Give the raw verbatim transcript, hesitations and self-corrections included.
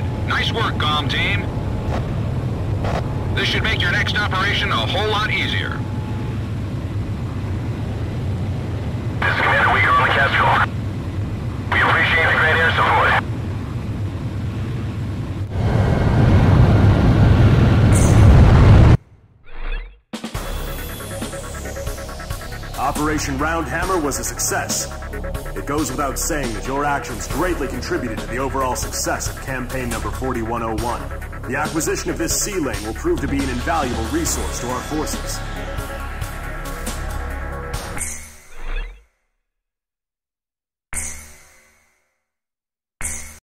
it. Nice work, GOM team. This should make your next operation a whole lot easier. This is Commander Weaver on the capsule. We appreciate the great air support. Operation Round Hammer was a success. It goes without saying that your actions greatly contributed to the overall success of Campaign Number forty-one oh one. The acquisition of this sea lane will prove to be an invaluable resource to our forces.